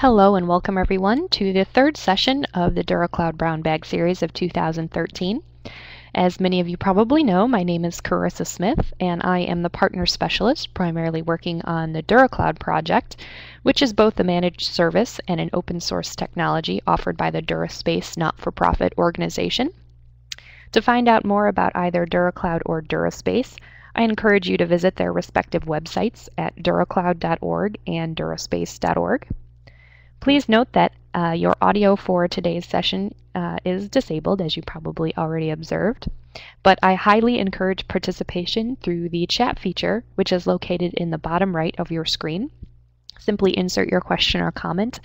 Hello and welcome everyone to the third session of the DuraCloud Brown Bag series of 2013. As many of you probably know, my name is Carissa Smith and I am the partner specialist primarily working on the DuraCloud project, which is both a managed service and an open source technology offered by the DuraSpace not-for-profit organization. To find out more about either DuraCloud or DuraSpace, I encourage you to visit their respective websites at duracloud.org and duraspace.org. Please note that your audio for today's session is disabled, as you probably already observed, but I highly encourage participation through the chat feature, which is located in the bottom right of your screen. Simply insert your question or comment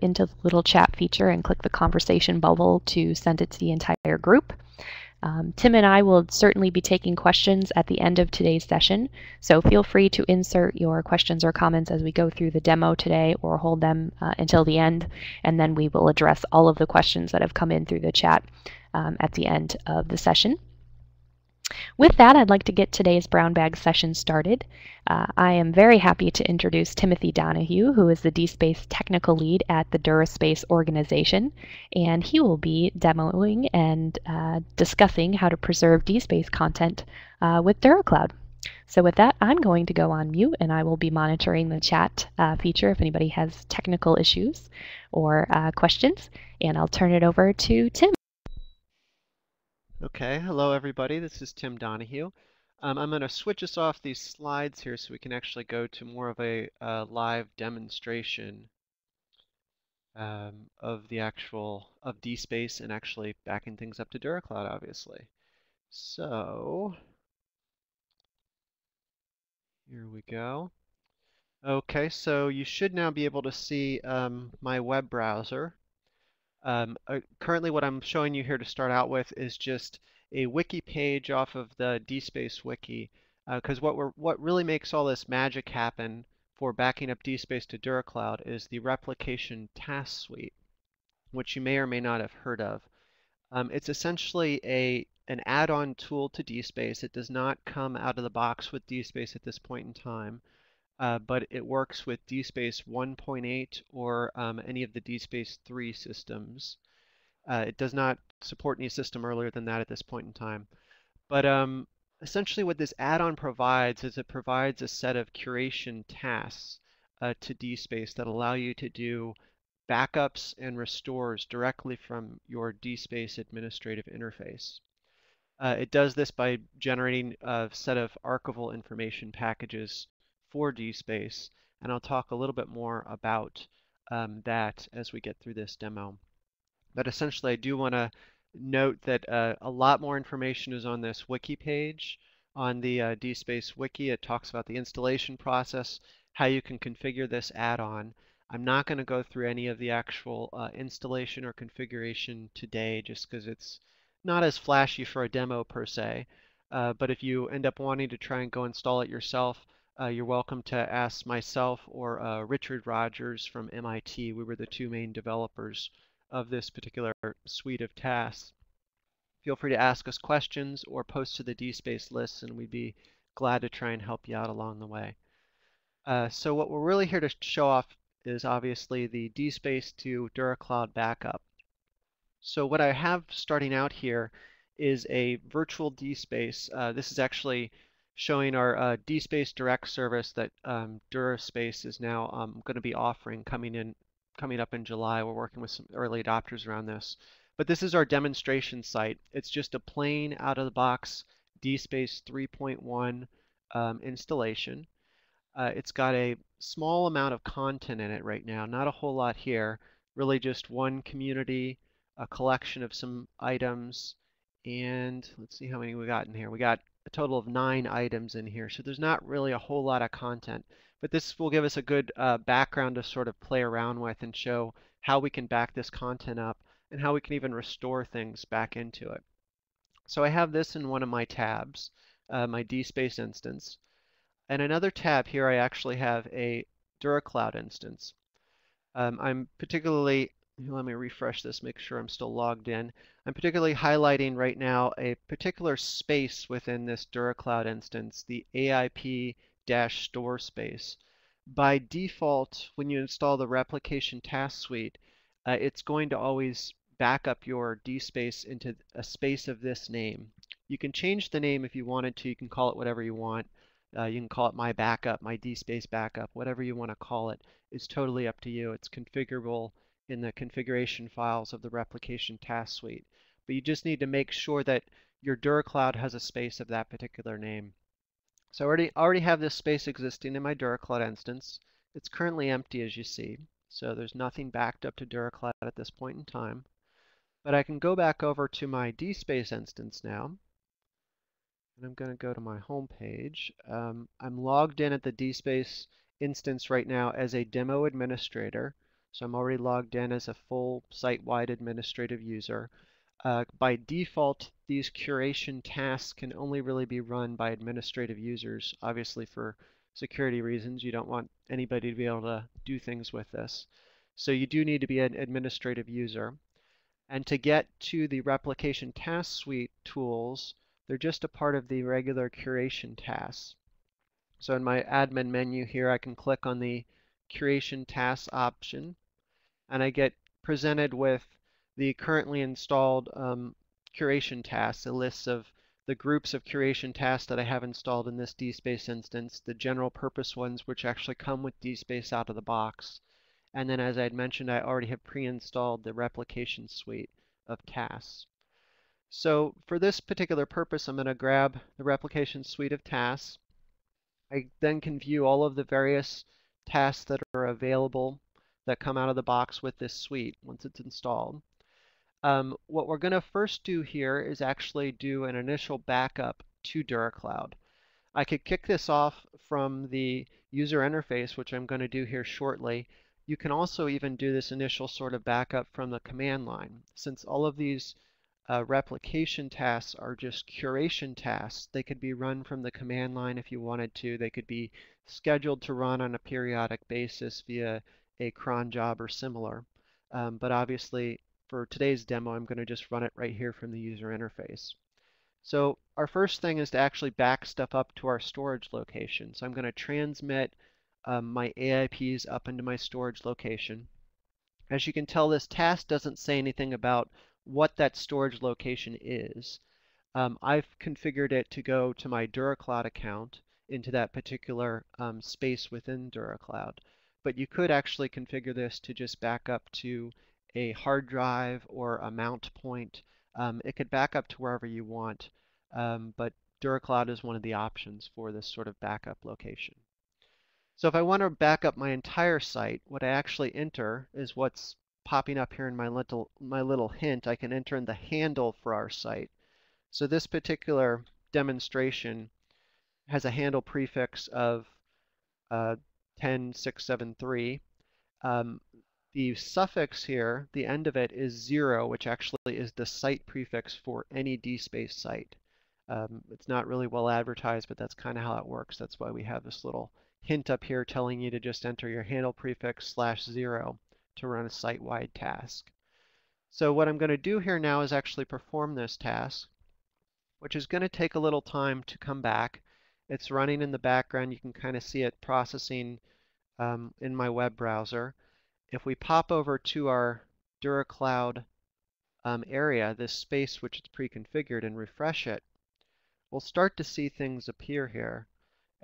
into the little chat feature and click the conversation bubble to send it to the entire group. Tim and I will certainly be taking questions at the end of today's session, so feel free to insert your questions or comments as we go through the demo today or hold them until the end, and then we will address all of the questions that have come in through the chat at the end of the session. With that, I'd like to get today's Brown Bag session started. I am very happy to introduce Timothy Donohue, who is the DSpace technical lead at the DuraSpace organization, and he will be demoing and discussing how to preserve DSpace content with DuraCloud. So with that, I'm going to go on mute, and I will be monitoring the chat feature if anybody has technical issues or questions, and I'll turn it over to Tim. Okay, hello everybody, this is Tim Donohue. I'm going to switch us off these slides here so we can actually go to more of a live demonstration of the actual, of DSpace and actually backing things up to DuraCloud, obviously. So, here we go. Okay, so you should now be able to see my web browser. Currently what I'm showing you here to start out with is just a wiki page off of the DSpace wiki, because what really makes all this magic happen for backing up DSpace to DuraCloud is the Replication Task Suite, which you may or may not have heard of. It's essentially an add-on tool to DSpace. It does not come out of the box with DSpace at this point in time. But it works with DSpace 1.8 or any of the DSpace 3 systems. It does not support any system earlier than that at this point in time. But essentially what this add-on provides is it provides a set of curation tasks to DSpace that allow you to do backups and restores directly from your DSpace administrative interface. It does this by generating a set of archival information packages for DSpace, and I'll talk a little bit more about that as we get through this demo. But essentially I do want to note that a lot more information is on this wiki page. On the DSpace wiki, it talks about the installation process, how you can configure this add-on. I'm not going to go through any of the actual installation or configuration today just because it's not as flashy for a demo per se, but if you end up wanting to try and go install it yourself, you're welcome to ask myself or Richard Rogers from MIT. We were the two main developers of this particular suite of tasks. Feel free to ask us questions or post to the DSpace lists, and we'd be glad to try and help you out along the way. So what we're really here to show off is obviously the DSpace to DuraCloud backup. So what I have starting out here is a virtual DSpace. This is actually showing our DSpace Direct service that DuraSpace is now going to be offering coming up in July. We're working with some early adopters around this. But this is our demonstration site. It's just a plain out-of-the-box DSpace 3.1 installation. It's got a small amount of content in it right now, not a whole lot here, really just one community, a collection of some items, and let's see how many we got in here. We got a total of 9 items in here, so there's not really a whole lot of content, but this will give us a good background to sort of play around with and show how we can back this content up and how we can even restore things back into it. So I have this in one of my tabs, my DSpace instance, and another tab here I actually have a DuraCloud instance. I'm particularly, let me refresh this, make sure I'm still logged in. I'm particularly highlighting right now a particular space within this DuraCloud instance, the AIP-Store space. by default, when you install the Replication Task Suite, it's going to always back up your DSpace into a space of this name. You can change the name if you wanted to. You can call it whatever you want. You can call it my backup, my DSpace backup, whatever you want to call it. It's totally up to you. It's configurable in the configuration files of the Replication Task Suite. But you just need to make sure that your DuraCloud has a space of that particular name. So I already have this space existing in my DuraCloud instance. It's currently empty, as you see. So there's nothing backed up to DuraCloud at this point in time. But I can go back over to my DSpace instance now. And I'm going to go to my home page. I'm logged in at the DSpace instance right now as a demo administrator. So I'm already logged in as a full site-wide administrative user. By default, these curation tasks can only really be run by administrative users. Obviously, for security reasons, you don't want anybody to be able to do things with this. So you do need to be an administrative user. And to get to the Replication Task Suite tools, they're just a part of the regular curation tasks. So in my admin menu here, I can click on the curation tasks option, and I get presented with the currently installed curation tasks, a list of the groups of curation tasks that I have installed in this DSpace instance, the general purpose ones which actually come with DSpace out of the box. And then as I had mentioned, I already have pre-installed the replication suite of tasks. So for this particular purpose, I'm going to grab the replication suite of tasks. I then can view all of the various tasks that are available that come out of the box with this suite once it's installed. What we're going to first do here is actually do an initial backup to DuraCloud. I could kick this off from the user interface, which I'm going to do here shortly. You can also even do this initial sort of backup from the command line. Since all of these replication tasks are just curation tasks, they could be run from the command line if you wanted to. They could be scheduled to run on a periodic basis via a cron job or similar. But obviously, for today's demo, I'm going to just run it right here from the user interface. So our first thing is to actually back stuff up to our storage location. So I'm going to transmit my AIPs up into my storage location. As you can tell, this task doesn't say anything about what that storage location is. I've configured it to go to my DuraCloud account into that particular space within DuraCloud. But you could actually configure this to just back up to a hard drive or a mount point. It could back up to wherever you want, but DuraCloud is one of the options for this sort of backup location. So if I want to back up my entire site, what I actually enter is what's popping up here in my little hint. I can enter in the handle for our site. So this particular demonstration has a handle prefix of 10673. The suffix here, the end of it is 0, which actually is the site prefix for any DSpace site. It's not really well advertised, but that's kind of how it works. That's why we have this little hint up here telling you to just enter your handle prefix /0 to run a site-wide task. So what I'm going to do here now is actually perform this task, which is going to take a little time to come back. It's running in the background. You can kind of see it processing in my web browser. If we pop over to our DuraCloud area, this space which is pre-configured, and refresh it, we'll start to see things appear here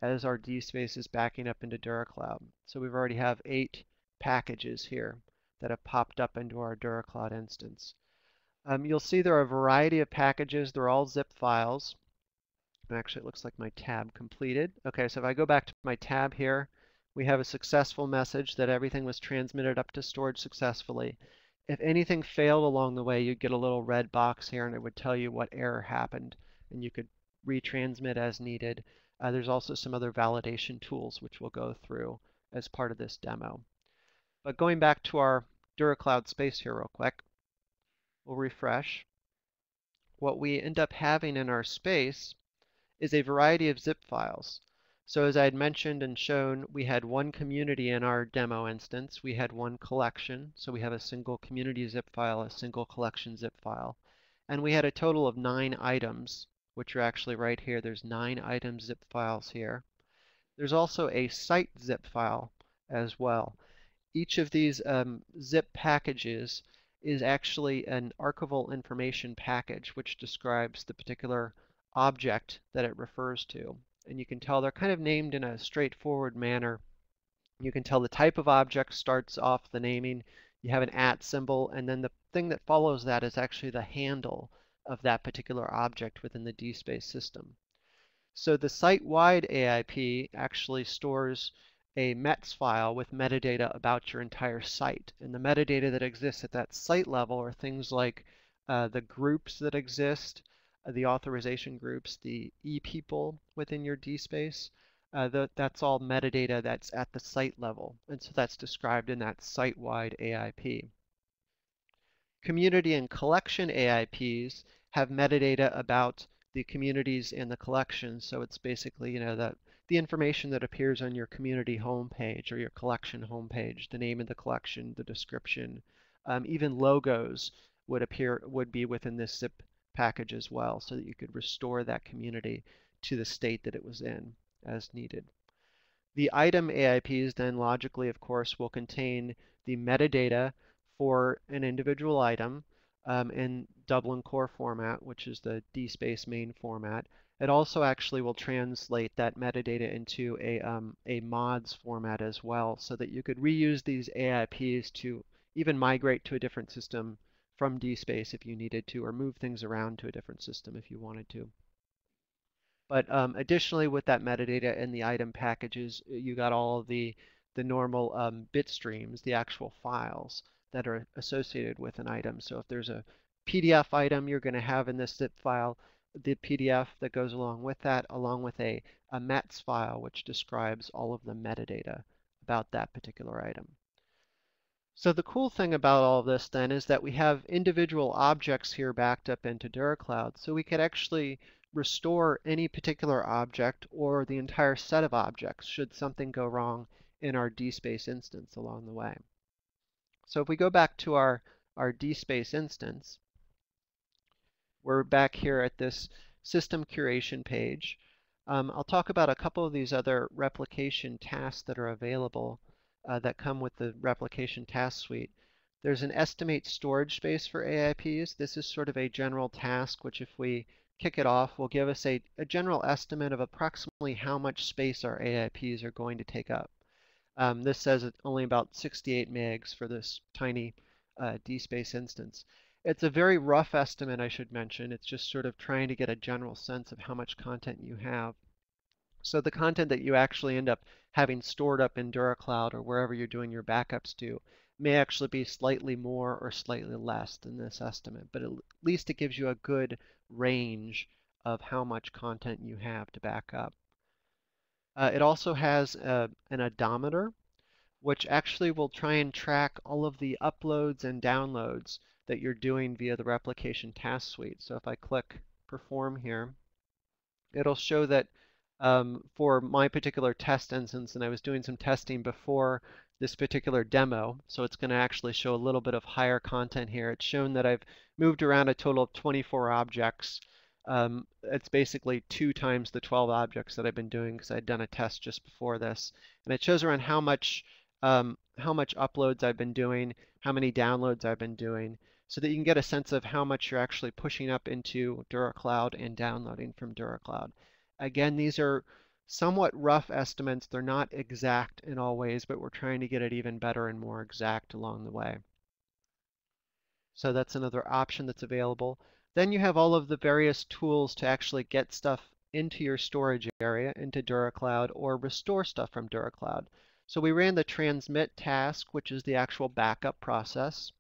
as our DSpace is backing up into DuraCloud. So we've already have 8 packages here that have popped up into our DuraCloud instance. You'll see there are a variety of packages. They're all zip files. Actually, it looks like my tab completed. Okay, so if I go back to my tab here, we have a successful message that everything was transmitted up to storage successfully. If anything failed along the way, you'd get a little red box here, and it would tell you what error happened, and you could retransmit as needed. There's also some other validation tools which we'll go through as part of this demo. But going back to our DuraCloud space here real quick, we'll refresh. What we end up having in our space is a variety of zip files. So as I had mentioned and shown, we had one community in our demo instance. We had one collection. So we have a single community zip file, a single collection zip file. And we had a total of 9 items, which are actually right here. There's 9 item zip files here. There's also a site zip file as well. Each of these zip packages is actually an archival information package which describes the particular object that it refers to. And you can tell they're kind of named in a straightforward manner. You can tell the type of object starts off the naming. You have an @ symbol, and then the thing that follows that is actually the handle of that particular object within the DSpace system. So the site-wide AIP actually stores a METS file with metadata about your entire site. And the metadata that exists at that site level are things like the groups that exist, the authorization groups, the e-people within your DSpace. That's all metadata that's at the site level. And so that's described in that site-wide AIP. Community and collection AIPs have metadata about the communities and the collections. So it's basically, you know, the information that appears on your community homepage or your collection homepage, the name of the collection, the description, even logos would be within this zip package as well, so that you could restore that community to the state that it was in as needed. The item AIPs then logically, of course, will contain the metadata for an individual item in Dublin Core format, which is the DSpace main format. It also actually will translate that metadata into a MODS format as well, so that you could reuse these AIPs to even migrate to a different system from DSpace if you needed to, or move things around to a different system if you wanted to. But additionally, with that metadata and the item packages, you got all the normal bit streams, the actual files that are associated with an item. So if there's a PDF item, you're going to have in this zip file the PDF that goes along with that, along with a METS file, which describes all of the metadata about that particular item. So the cool thing about all of this then is that we have individual objects here backed up into DuraCloud, so we could actually restore any particular object or the entire set of objects should something go wrong in our DSpace instance along the way. So if we go back to our DSpace instance, we're back here at this system curation page. I'll talk about a couple of these other replication tasks that are available that come with the replication task suite. There's an estimate storage space for AIPs. This is sort of a general task, which if we kick it off, will give us a general estimate of approximately how much space our AIPs are going to take up. This says it's only about 68 megs for this tiny DSpace instance. It's a very rough estimate, I should mention. It's just sort of trying to get a general sense of how much content you have. So the content that you actually end up having stored up in DuraCloud or wherever you're doing your backups to may actually be slightly more or slightly less than this estimate, but at least it gives you a good range of how much content you have to back up. It also has an odometer, which actually will try and track all of the uploads and downloads that you're doing via the replication task suite. So if I click perform here, it'll show that for my particular test instance, and I was doing some testing before this particular demo, so it's going to actually show a little bit of higher content here. It's shown that I've moved around a total of 24 objects. It's basically 2 times the 12 objects that I've been doing because I'd done a test just before this. And it shows around how much uploads I've been doing, how many downloads I've been doing, so that you can get a sense of how much you're actually pushing up into DuraCloud and downloading from DuraCloud. Again, these are somewhat rough estimates. They're not exact in all ways, but we're trying to get it even better and more exact along the way. So that's another option that's available. Then you have all of the various tools to actually get stuff into your storage area, into DuraCloud, or restore stuff from DuraCloud. So we ran the transmit task, which is the actual backup process.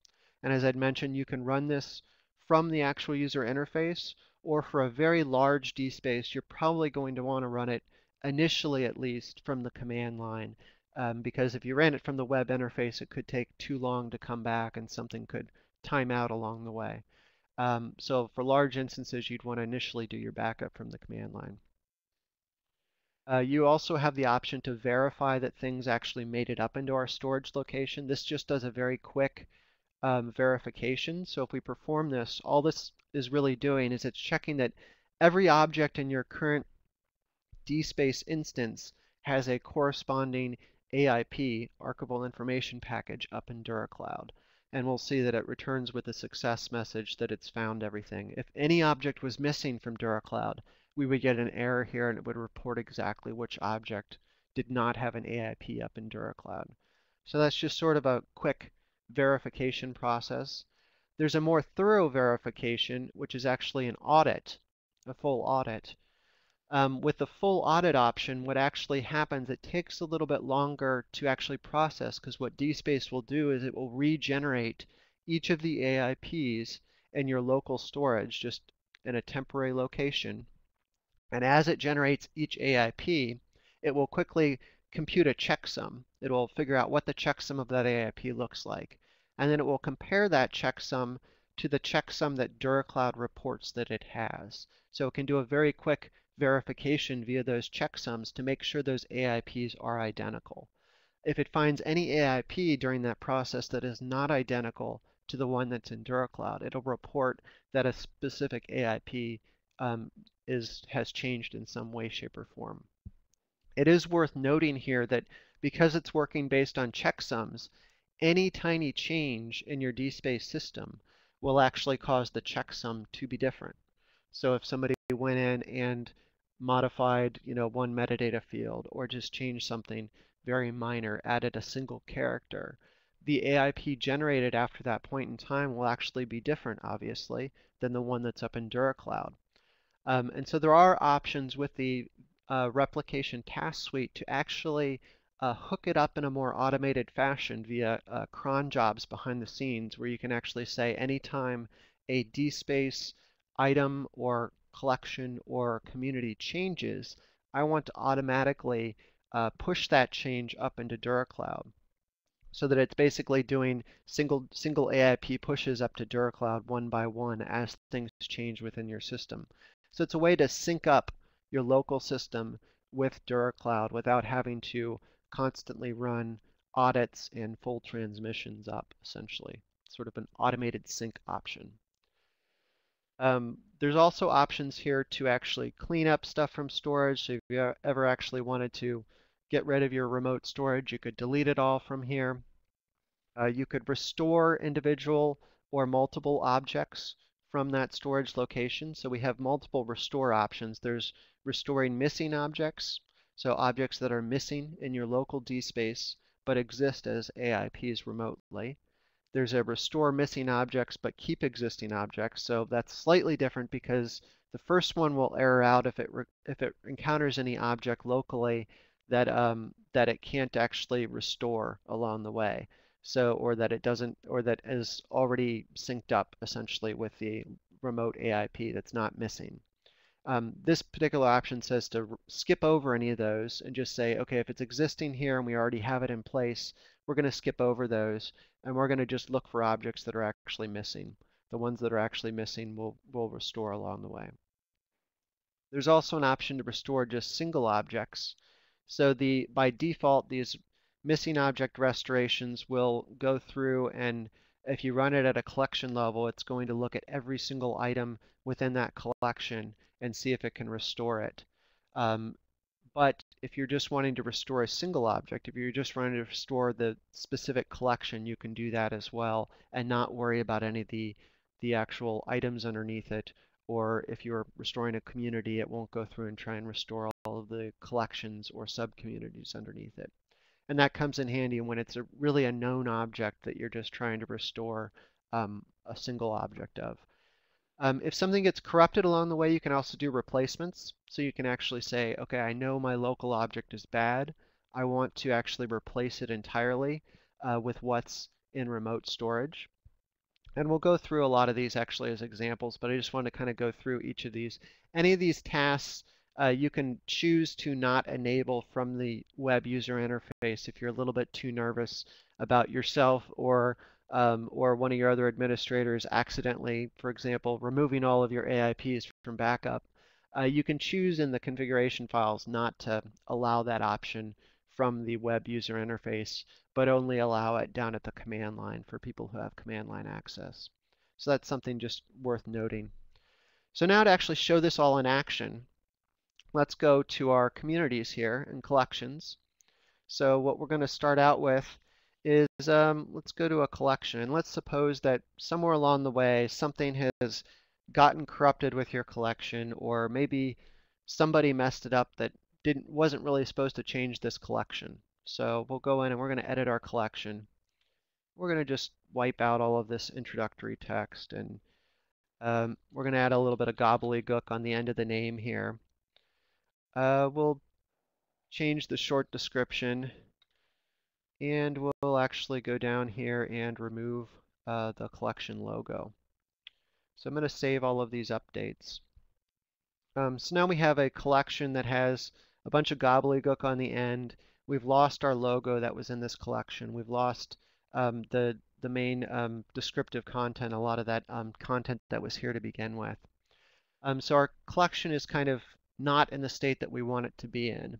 And as I'd mentioned, you can run this from the actual user interface, or for a very large DSpace, you're probably going to want to run it initially, at least, from the command line, because if you ran it from the web interface, it could take too long to come back and something could time out along the way. So for large instances, you'd want to initially do your backup from the command line. You also have the option to verify that things actually made it up into our storage location. This just does a very quick verification. So if we perform this, all this is really doing is it's checking that every object in your current DSpace instance has a corresponding AIP, Archival Information Package, up in DuraCloud. And we'll see that it returns with a success message that it's found everything. If any object was missing from DuraCloud, we would get an error here and it would report exactly which object did not have an AIP up in DuraCloud. So that's just sort of a quick verification process. There's a more thorough verification, which is actually an audit, a full audit. With the full audit option, what actually happens, it takes a little bit longer to actually process, because what DSpace will do is it will regenerate each of the AIPs in your local storage, just in a temporary location. And as it generates each AIP, it will quickly compute a checksum. It will figure out what the checksum of that AIP looks like. And then it will compare that checksum to the checksum that DuraCloud reports that it has. So it can do a very quick verification via those checksums to make sure those AIPs are identical. If it finds any AIP during that process that is not identical to the one that's in DuraCloud, it'll report that a specific AIP has changed in some way, shape, or form. It is worth noting here that because it's working based on checksums, any tiny change in your DSpace system will actually cause the checksum to be different. So if somebody went in and modified, one metadata field, or just changed something very minor, added a single character, the AIP generated after that point in time will actually be different, obviously, than the one that's up in DuraCloud. And so there are options with the replication task suite to actually hook it up in a more automated fashion via cron jobs behind the scenes, where you can actually say anytime a DSpace item or collection or community changes, I want to automatically push that change up into DuraCloud, so that it's basically doing single AIP pushes up to DuraCloud one by one as things change within your system. So it's a way to sync up your local system with DuraCloud without having to constantly run audits and full transmissions up, essentially. Sort of an automated sync option. There's also options here to actually clean up stuff from storage. So if you ever actually wanted to get rid of your remote storage, you could delete it all from here. You could restore individual or multiple objects from that storage location. So we have multiple restore options. There's restoring missing objects, so objects that are missing in your local DSpace but exist as AIPs remotely. There's a restore missing objects but keep existing objects. So that's slightly different, because the first one will error out if it encounters any object locally that it can't actually restore along the way. So, or that it doesn't, or that is already synced up essentially with the remote AIP that's not missing. This particular option says to skip over any of those and just say, okay, if it's existing here and we already have it in place, we're going to skip over those, and we're going to just look for objects that are actually missing. The ones that are actually missing we'll restore along the way. There's also an option to restore just single objects. So by default, these missing object restorations will go through, and if you run it at a collection level, it's going to look at every single item within that collection and see if it can restore it. But if you're just wanting to restore a single object, if you're just wanting to restore the specific collection, you can do that as well and not worry about any of the actual items underneath it. Or if you're restoring a community, it won't go through and try and restore all of the collections or sub-communities underneath it. And that comes in handy when it's really a known object that you're just trying to restore a single object of. If something gets corrupted along the way, you can also do replacements. So you can actually say, okay, I know my local object is bad. I want to actually replace it entirely with what's in remote storage. And we'll go through a lot of these actually as examples, but I just want to kind of go through each of these. Any of these tasks you can choose to not enable from the web user interface if you're a little bit too nervous about yourself or one of your other administrators accidentally, for example, removing all of your AIPs from backup. You can choose in the configuration files not to allow that option from the web user interface, but only allow it down at the command line for people who have command line access. So that's something just worth noting. So now to actually show this all in action, let's go to our communities here and collections. So what we're going to start out with is let's go to a collection. And let's suppose that somewhere along the way, something has gotten corrupted with your collection, or maybe somebody messed it up that wasn't really supposed to change this collection. So we'll go in and we're going to edit our collection. We're going to just wipe out all of this introductory text, and we're going to add a little bit of gobbledygook on the end of the name here. We'll change the short description, and we'll actually go down here and remove the collection logo. So I'm going to save all of these updates. So now we have a collection that has a bunch of gobbledygook on the end. We've lost our logo that was in this collection. We've lost the main descriptive content, a lot of that content that was here to begin with. So our collection is kind of not in the state that we want it to be in.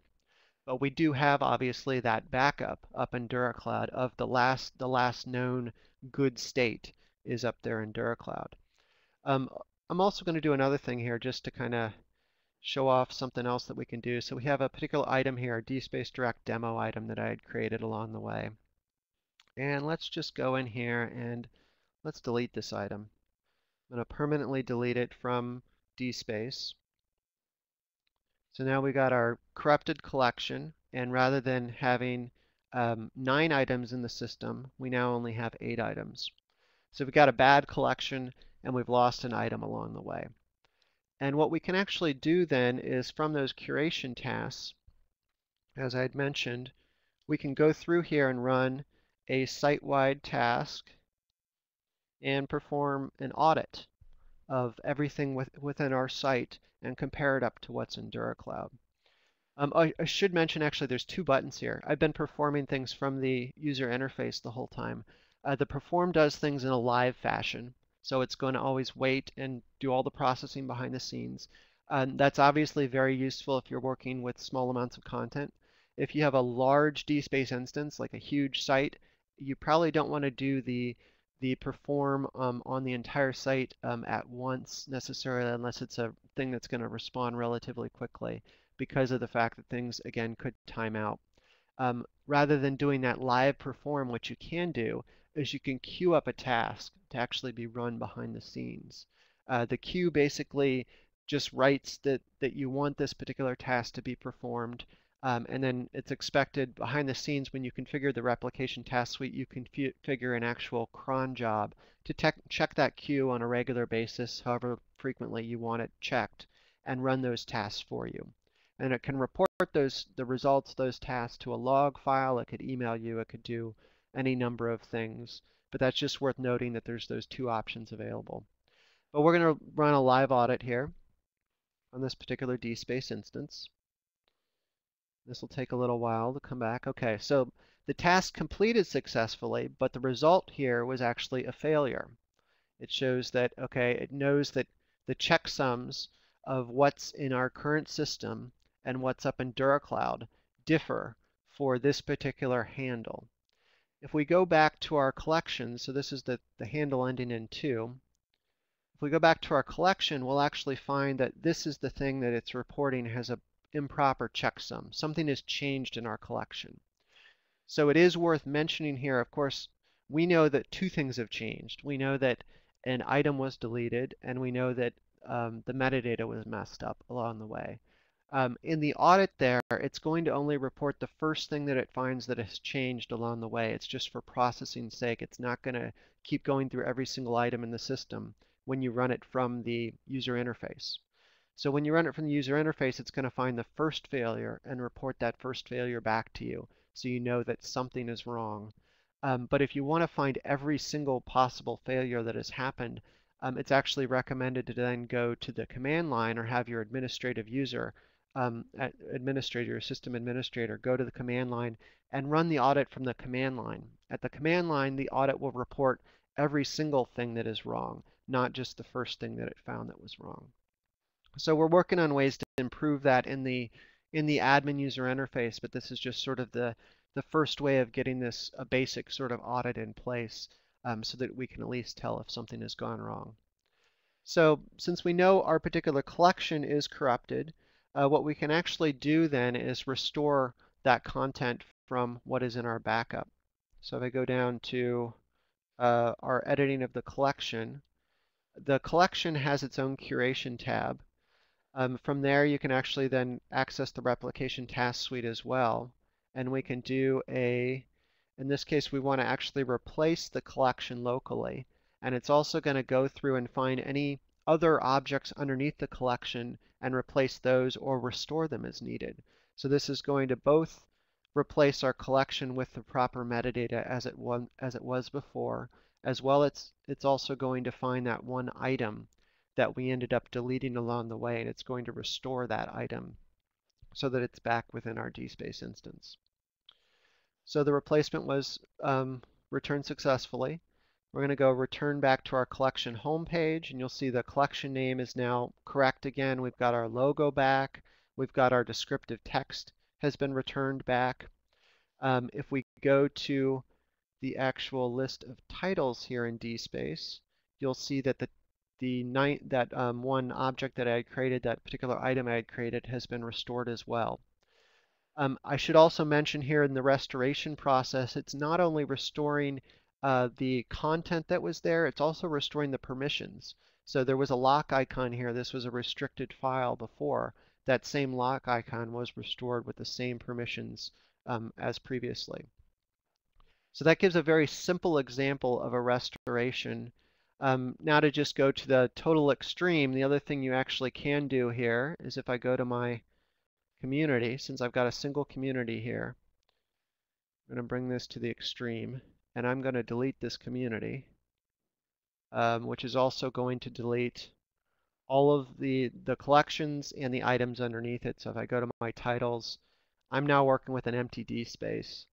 But we do have, obviously, that backup up in DuraCloud of the last known good state is up there in DuraCloud. I'm also going to do another thing here just to kind of show off something else that we can do. So we have a particular item here, a DSpace Direct demo item that I had created along the way. And let's just go in here and let's delete this item. I'm going to permanently delete it from DSpace. So now we got our corrupted collection, and rather than having 9 items in the system, we now only have 8 items. So we've got a bad collection, and we've lost an item along the way. And what we can actually do then is from those curation tasks, as I had mentioned, we can go through here and run a site-wide task and perform an audit of everything within our site and compare it up to what's in DuraCloud. I should mention, actually, there's 2 buttons here. I've been performing things from the user interface the whole time. The perform does things in a live fashion, so it's going to always wait and do all the processing behind the scenes. That's obviously very useful if you're working with small amounts of content. If you have a large DSpace instance, like a huge site, you probably don't want to do the perform on the entire site at once necessarily, unless it's a thing that's going to respond relatively quickly because of the fact that things, again, could time out. Rather than doing that live perform, what you can do is you can queue up a task to actually be run behind the scenes. The queue basically just writes that you want this particular task to be performed. And then it's expected behind the scenes when you configure the replication task suite, you can configure an actual cron job to check that queue on a regular basis, however frequently you want it checked, and run those tasks for you. And it can report the results of those tasks to a log file. It could email you. It could do any number of things. But that's just worth noting that there's those 2 options available. But we're going to run a live audit here on this particular DSpace instance. This will take a little while to come back. Okay, so the task completed successfully, but the result here was actually a failure. It shows that, okay, it knows that the checksums of what's in our current system and what's up in DuraCloud differ for this particular handle. If we go back to our collection, so this is the handle ending in 2. If we go back to our collection, we'll actually find that this is the thing that it's reporting has a improper checksum. Something has changed in our collection. So it is worth mentioning here, of course, we know that 2 things have changed. We know that an item was deleted, and we know that the metadata was messed up along the way. In the audit there, it's going to only report the first thing that it finds that has changed along the way. It's just for processing's sake. It's not going to keep going through every single item in the system when you run it from the user interface. So when you run it from the user interface, it's going to find the first failure and report that first failure back to you, so you know that something is wrong. But if you want to find every single possible failure that has happened, it's actually recommended to then go to the command line or have your administrative user, your system administrator, go to the command line and run the audit from the command line. At the command line, the audit will report every single thing that is wrong, not just the first thing that it found that was wrong. So we're working on ways to improve that in the admin user interface, but this is just sort of the first way of getting this a basic sort of audit in place so that we can at least tell if something has gone wrong. So since we know our particular collection is corrupted, what we can actually do then is restore that content from what is in our backup. So if I go down to our editing of the collection has its own curation tab. From there, you can actually then access the replication task suite as well. And we can do a, in this case, we want to actually replace the collection locally. And it's also going to go through and find any other objects underneath the collection and replace those or restore them as needed. So this is going to both replace our collection with the proper metadata as it was before, as well as it's also going to find that one item that we ended up deleting along the way, and it's going to restore that item so that it's back within our DSpace instance. So the replacement was returned successfully. We're going to go return back to our collection homepage, and you'll see the collection name is now correct again. We've got our logo back. We've got our descriptive text has been returned back. If we go to the actual list of titles here in DSpace, you'll see that that one object that I had created, that particular item I had created, has been restored as well. I should also mention here in the restoration process, it's not only restoring the content that was there, it's also restoring the permissions. So there was a lock icon here. This was a restricted file before. That same lock icon was restored with the same permissions as previously. So that gives a very simple example of a restoration. Now to just go to the total extreme, the other thing you actually can do here is if I go to my community, since I've got a single community here, I'm going to bring this to the extreme. And I'm going to delete this community, which is also going to delete all of the collections and the items underneath it. So if I go to my titles, I'm now working with an empty DSpace.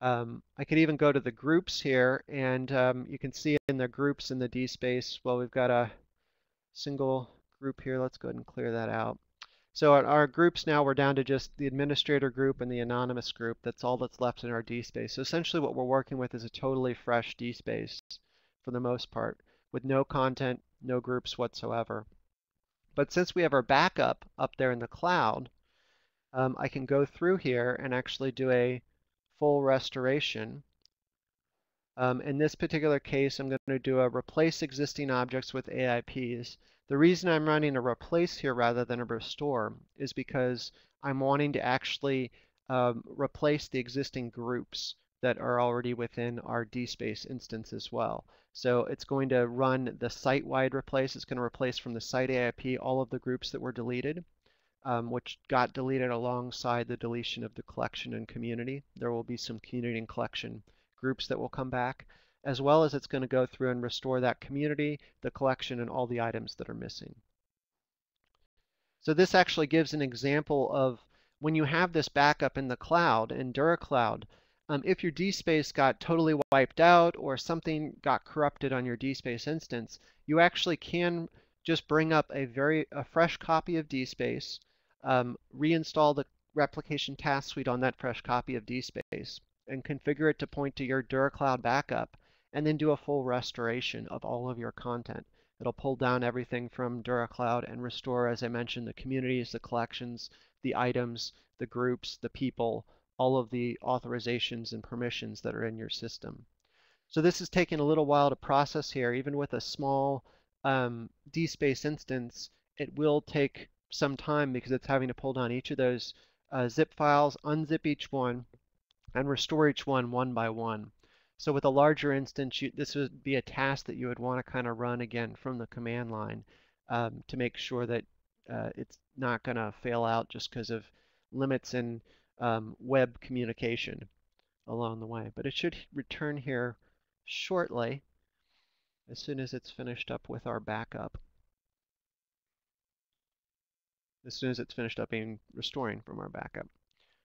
I could even go to the groups here, and you can see in the groups in the DSpace, well, we've got a single group here. Let's go ahead and clear that out. So our groups now, we're down to just the administrator group and the anonymous group. That's all that's left in our DSpace. So essentially what we're working with is a totally fresh DSpace for the most part, with no content, no groups whatsoever. But since we have our backup up there in the cloud, I can go through here and actually do a full restoration. In this particular case, I'm going to do a replace existing objects with AIPs. The reason I'm running a replace here rather than a restore is because I'm wanting to actually replace the existing groups that are already within our DSpace instance as well. So it's going to run the site-wide replace. It's going to replace from the site AIP all of the groups that were deleted, which got deleted alongside the deletion of the collection and community. There will be some community and collection groups that will come back, as well as it's going to go through and restore that community, the collection, and all the items that are missing. So this actually gives an example of when you have this backup in the cloud, in DuraCloud, if your DSpace got totally wiped out or something got corrupted on your DSpace instance, you actually can just bring up a fresh copy of DSpace, reinstall the replication task suite on that fresh copy of DSpace, and configure it to point to your DuraCloud backup, and then do a full restoration of all of your content. It'll pull down everything from DuraCloud and restore, as I mentioned, the communities, the collections, the items, the groups, the people, all of the authorizations and permissions that are in your system. So this is taking a little while to process here. Even with a small DSpace instance, it will take some time because it's having to pull down each of those zip files, unzip each one, and restore each one by one. So with a larger instance, this would be a task that you would want to kind of run again from the command line to make sure that it's not going to fail out just because of limits in web communication along the way. But it should return here shortly as soon as it's finished up with our backup. As soon as it's finished up being restoring from our backup.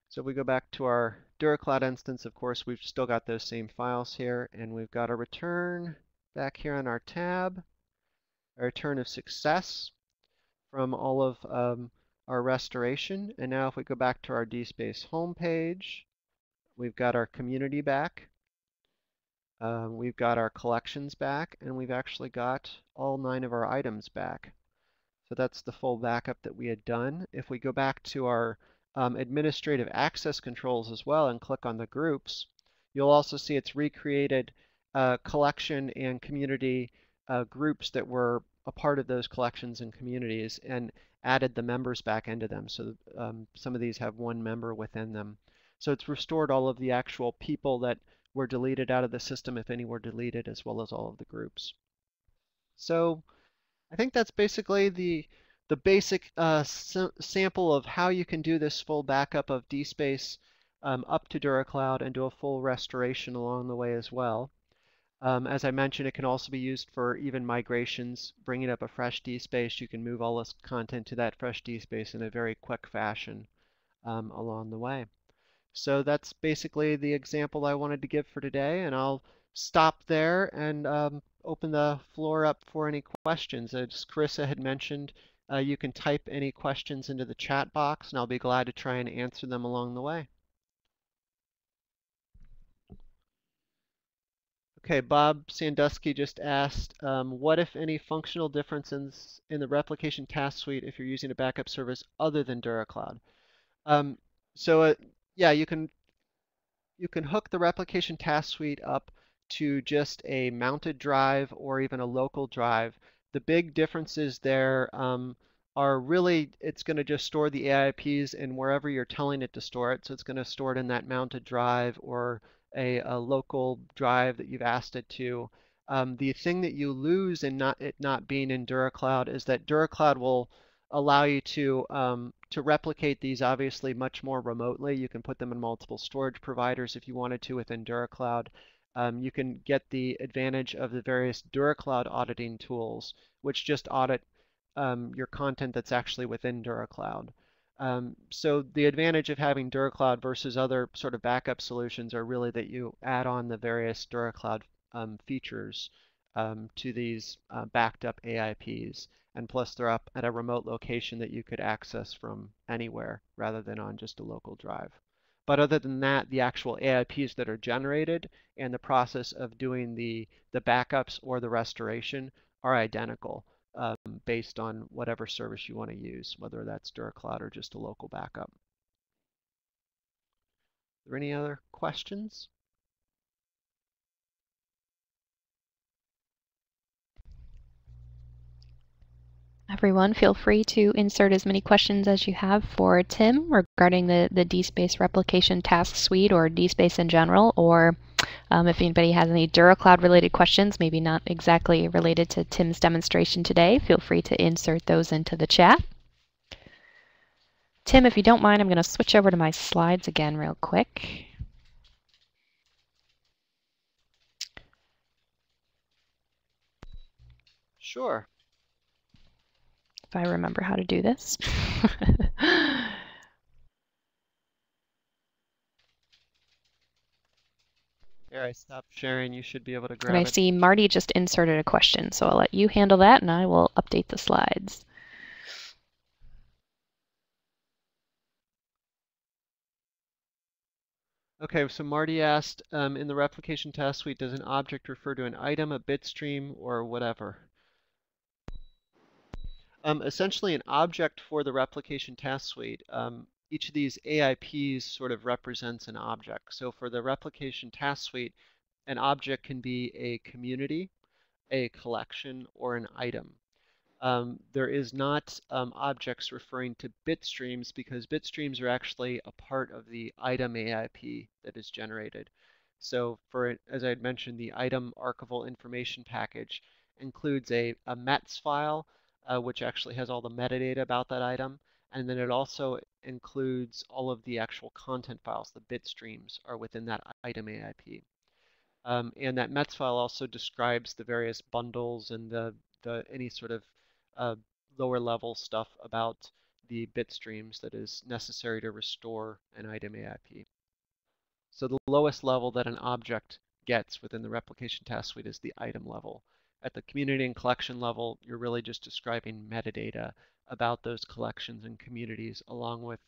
So if we go back to our DuraCloud instance, of course, we've still got those same files here, and we've got a return back here on our tab, a return of success from all of our restoration. And now if we go back to our DSpace homepage, we've got our community back, we've got our collections back, and we've actually got all 9 of our items back. So that's the full backup that we had done. If we go back to our administrative access controls as well and click on the groups, you'll also see it's recreated collection and community groups that were a part of those collections and communities and added the members back into them. So some of these have one member within them. So it's restored all of the actual people that were deleted out of the system, if any were deleted, as well as all of the groups. So I think that's basically the basic sample of how you can do this full backup of DSpace up to DuraCloud and do a full restoration along the way as well. As I mentioned, it can also be used for even migrations, bringing up a fresh DSpace. You can move all this content to that fresh DSpace in a very quick fashion along the way. So that's basically the example I wanted to give for today, and I'll stop there and open the floor up for any questions. As Carissa had mentioned, you can type any questions into the chat box, and I'll be glad to try and answer them along the way. Okay, Bob Sandusky just asked, what if any functional differences in the replication task suite if you're using a backup service other than DuraCloud? Yeah, you can hook the replication task suite up to just a mounted drive or even a local drive. The big differences there are really, it's going to just store the AIPs in wherever you're telling it to store it. So it's going to store it in that mounted drive or a local drive that you've asked it to. The thing that you lose in it not being in DuraCloud is that DuraCloud will allow you to replicate these obviously much more remotely. You can put them in multiple storage providers if you wanted to within DuraCloud. You can get the advantage of the various DuraCloud auditing tools, which just audit your content that's actually within DuraCloud. So the advantage of having DuraCloud versus other sort of backup solutions are really that you add on the various DuraCloud features to these backed up AIPs. And plus they're up at a remote location that you could access from anywhere rather than on just a local drive. But other than that, the actual AIPs that are generated and the process of doing the backups or the restoration are identical. Based on whatever service you want to use, whether that's DuraCloud or just a local backup. Are there any other questions? Everyone, feel free to insert as many questions as you have for Tim regarding the DSpace Replication Task Suite or DSpace in general, or if anybody has any DuraCloud related questions, maybe not exactly related to Tim's demonstration today, feel free to insert those into the chat. Tim, if you don't mind, I'm going to switch over to my slides again real quick. Sure. If I remember how to do this. Here, I stopped sharing. You should be able to grab it. And I see Marty just inserted a question, so I'll let you handle that, and I will update the slides. Okay, so Marty asked, in the replication task suite, does an object refer to an item, a bit stream, or whatever? Essentially, an object for the replication task suite, each of these AIPs sort of represents an object. So for the replication task suite, an object can be a community, a collection, or an item. There is not objects referring to bit streams because bit streams are actually a part of the item AIP that is generated. So for, as I had mentioned, the item archival information package includes a METS file, which actually has all the metadata about that item. And then it also includes all of the actual content files. The bit streams are within that item AIP. And that METS file also describes the various bundles and any sort of lower level stuff about the bit streams that is necessary to restore an item AIP. So the lowest level that an object gets within the replication task suite is the item level. At the community and collection level, you're really just describing metadata about those collections and communities along with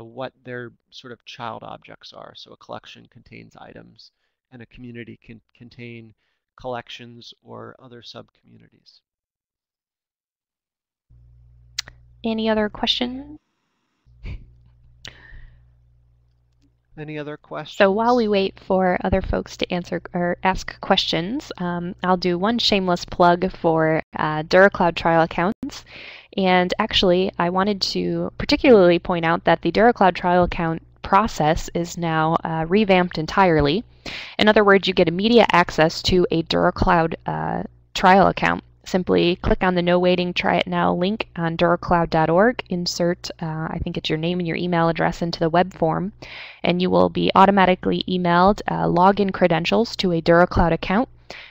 what their sort of child objects are. So a collection contains items and a community can contain collections or other sub-communities. Any other questions? Any other questions? So while we wait for other folks to answer or ask questions, I'll do one shameless plug for DuraCloud trial accounts. And actually, I wanted to particularly point out that the DuraCloud trial account process is now revamped entirely. In other words, you get immediate access to a DuraCloud trial account. Simply click on the No Waiting Try It Now link on duracloud.org, insert, I think it's your name and your email address into the web form, and you will be automatically emailed login credentials to a DuraCloud account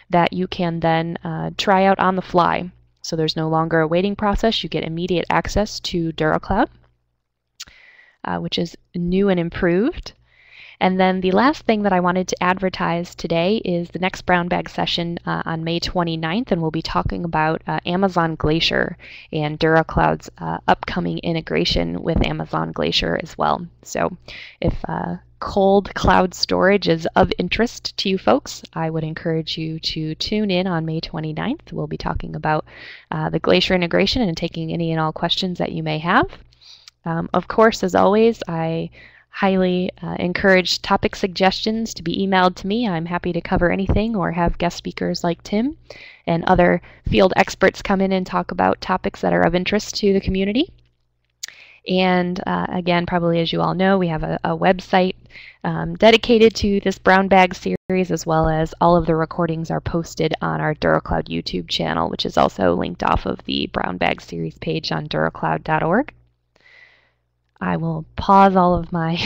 that you can then try out on the fly. So there's no longer a waiting process. You get immediate access to DuraCloud, which is new and improved. And then the last thing that I wanted to advertise today is the next Brown Bag session on May 29th, and we'll be talking about Amazon Glacier and DuraCloud's upcoming integration with Amazon Glacier as well. So if cold cloud storage is of interest to you folks, I would encourage you to tune in on May 29th. We'll be talking about the Glacier integration and taking any and all questions that you may have. Of course, as always, I highly encourage topic suggestions to be emailed to me. I'm happy to cover anything or have guest speakers like Tim and other field experts come in and talk about topics that are of interest to the community. And again, probably as you all know, we have a website dedicated to this Brown Bag series, as well as all of the recordings are posted on our DuraCloud YouTube channel, which is also linked off of the Brown Bag series page on duracloud.org. I will pause all of my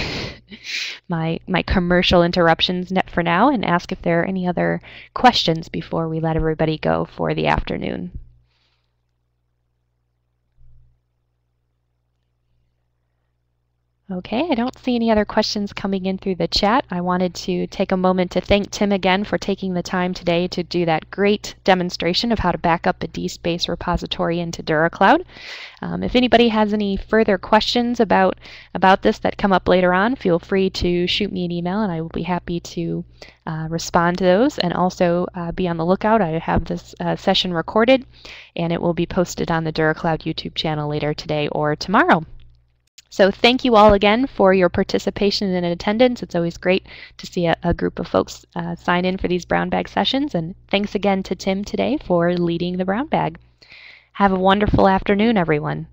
my commercial interruptions for now and ask if there are any other questions before we let everybody go for the afternoon. Okay, I don't see any other questions coming in through the chat. I wanted to take a moment to thank Tim again for taking the time today to do that great demonstration of how to back up a DSpace repository into DuraCloud. If anybody has any further questions about this that come up later on, feel free to shoot me an email and I will be happy to respond to those, and also be on the lookout. I have this session recorded and it will be posted on the DuraCloud YouTube channel later today or tomorrow. So thank you all again for your participation and attendance. It's always great to see a group of folks sign in for these Brown Bag sessions. And thanks again to Tim today for leading the Brown Bag. Have a wonderful afternoon, everyone.